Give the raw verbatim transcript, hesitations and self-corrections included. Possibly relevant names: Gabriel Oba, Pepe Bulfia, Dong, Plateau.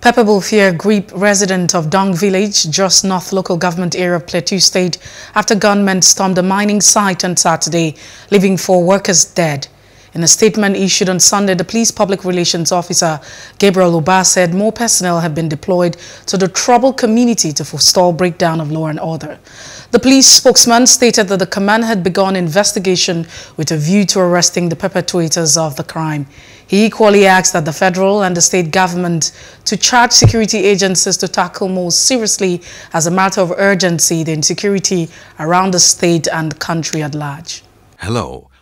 Pepe Bulfia, Grip resident of Dong village, just north local government area of Plateau state, after gunmen stormed a mining site on Saturday, leaving four workers dead. In a statement issued on Sunday, the police public relations officer, Gabriel Oba, said more personnel have been deployed to the troubled community to forestall breakdown of law and order. The police spokesman stated that the command had begun investigation with a view to arresting the perpetrators of the crime. He equally asked that the federal and the state government to charge security agencies to tackle more seriously as a matter of urgency the insecurity around the state and country at large. Hello.